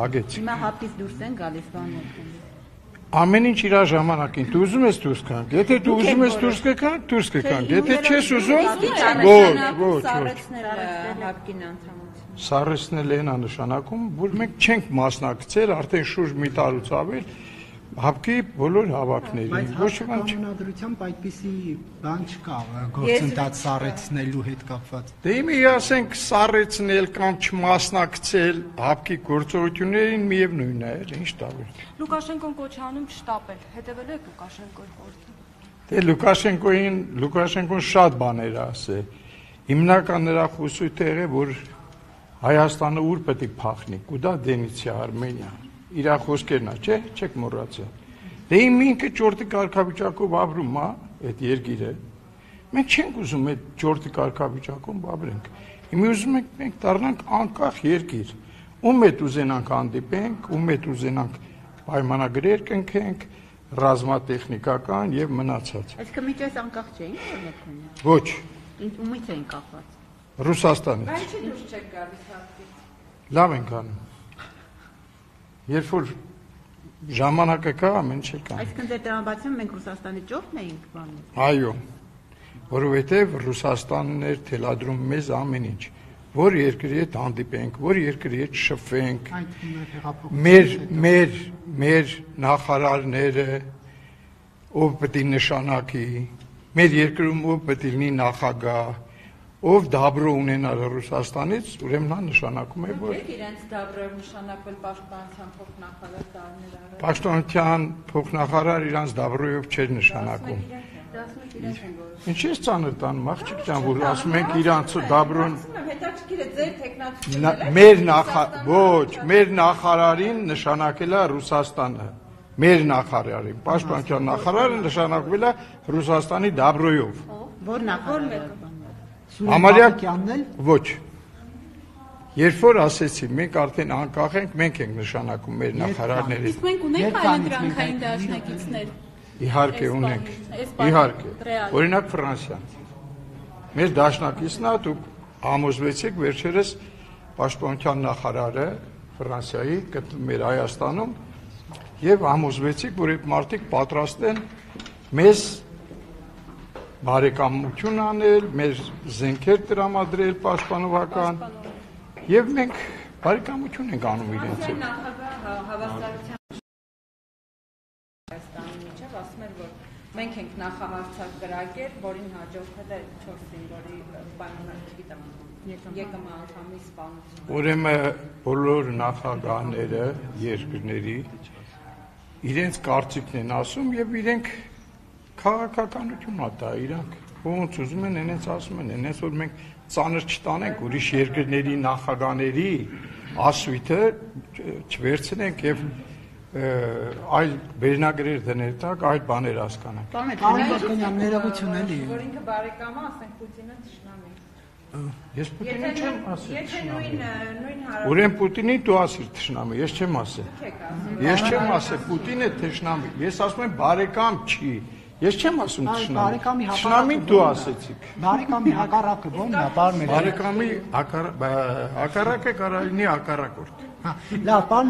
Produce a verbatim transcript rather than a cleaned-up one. Հագեցի։ Հիմա հապից դուրս են գալիս բանն։ Ամեն ինչ իր ժամանակին։ Դու ուզում ես դուրս քան, եթե դու ուզում ես դուրս քան, դուրս քան, եթե չես ուզում, ոչ, ոչ, սառեցնել հապկին անդամություն։ Սառեցնել են նշանակում, որ մենք չենք մասնակցել արդեն շուրջ մի տարուց ավել հապկի բոլոր հավաքներին։ Ոչ ոք չնադրությամբ այդպիսի բան չկա գործընթաց սառեցնելու հետ կապված։ Դե իմի ասենք սառեցնել կամ չմասնակցել հապկի գործողություններին միևնույնն է, ինչ տալու։ Լուկաշենկոն կոչանում չշտապել, հետևել եք Լուկաշենկոյի խորհրդին։ Դե Լուկաշենկոին Լուկաշենկոն շատ բաներ ասել։ Հիմնական նրա խոսույթը եղել որ Հայաստանը ուր պետք է փախնի, կուտա դեմիցի Արմենիան։ Իրա խոսքերն է, չէ՞, չեք մոռացել։ Դե իմ ինքը ճորտի կարգավիճակով ապրում է այդ երկիրը։ Մենք չենք ուզում այդ ճորտի կարգավիճակում ապրենք։ Իմի ուզում ենք մենք դառնանք անկախ երկիր։ Ում հետ ուզենանք հանդիպենք, ում հետ ուզենանք պայմանագրեր կնքենք, ռազմատեխնիկական եւ մնացած։ Այսինքն միջից անկախ չէինք օրինակ։ Ոչ։ Ումից էին կախված։ Ռուսաստանից։ Բայց չի դուրս չեք գալիս հապկից։ Լավ ենք անում։ Երբ որ ժամանակը կա, ամեն ինչ կա։ Այսինքն դե դրամաբացում մենք Ռուսաստանի ճողքն էինք բանում։ Այո։ Որովհետև Ռուսաստանն էր թելադրում մեզ ամեն ինչ, որ երկրի հետ հանդիպենք, որ երկրի հետ շփվենք։ Մեր մեր մեր նախարարները ով պետք է նշանակի, մեր երկրում ով պետք է լինի նախագահ, ով դաբրո ունենալ Ռուսաստանից, ուրեմն նա նշանակում է որ իրենց դաբրո նշանակվել պաշտպանության փոխնախարար դառնել արել։ Պաշտպանության փոխնախարար իրենց դաբրոյով չէր նշանակում։ Ինչի՞ ցաներ տան աղջիկ ջան, որ ասում ենք իրենց դաբրոն։ Հետաքրքիր է ձեր տեխնատիկները։ Մեր նախար, ոչ, մեր նախարարին նշանակել է Ռուսաստանը։ Մեր նախարարին, պաշտպանության նախարարը նշանակվել է Ռուսաստանի դաբրոյով։ Որ նախարարը Համարյա ոչ։ Երբ որ ասեցի, մենք արդեն անկախ ենք, մենք ենք նշանակում մեր նախարարներին։ Իսկ մենք ունենք այլընտրանքային դաշնակիցներ։ Իհարկե ունենք։ Իհարկե։ Օրինակ Ֆրանսիան։ Մեր դաշնակիցն է, դուք համոզվեցիք վերջերս պաշտպանության նախարարը Ֆրանսիայի գտնում էր Հայաստանում եւ համոզվեցիք, որ այդ մարդիկ պատրաստ են մեզ բարեկամություն անել, մեր զենքեր տրամադրել պաշտպանողական եւ մենք բարեկամություն ենք անում իրենց հետ։ Հայաստանի միջև ասում են, որ մենք ենք նախահարցակ գրակել, որին հաջողվել է չորս զինվորի պայմանագրի ԵԿՄ անդամի սպանությունը։ Ուրեմն բոլոր նախագահները երկրների իրենց կարծիքն են ասում եւ իրենք քաղաքականությունն է դա, իրանք ոնց ուզում են, այնպես ասում են, այնպես որ մենք ծանր չտանենք ուրիշ երկրների նախագաների ասույթը չվերցնենք եւ այլ վերնագրեր դնել տակ, այլ բաներ հասկանանք։ Բարեկամական ներողություն էլի։ Որ ինքը բարեկամա, ասենք Պուտինը ճշնամի։ Ես Պուտինին չեմ ասել։ Եթե նույն նույն հարաբերություն։ Ուրեմն Պուտինին դու ասիր ճշնամի, ես չեմ ասել։ Ես չեմ ասել Պուտինը ճշնամի։ Ես ասում եմ բարեկամ չի։ Ես չեմ ասում ճշնամի։ Ճշնամի դու ասեցիք։ Բարեկամի հակառակը ո՞նն է, պարոն։ Բարեկամի հակառակը կարա լինի հակառակորդ։ Հա, լավ, պարոն։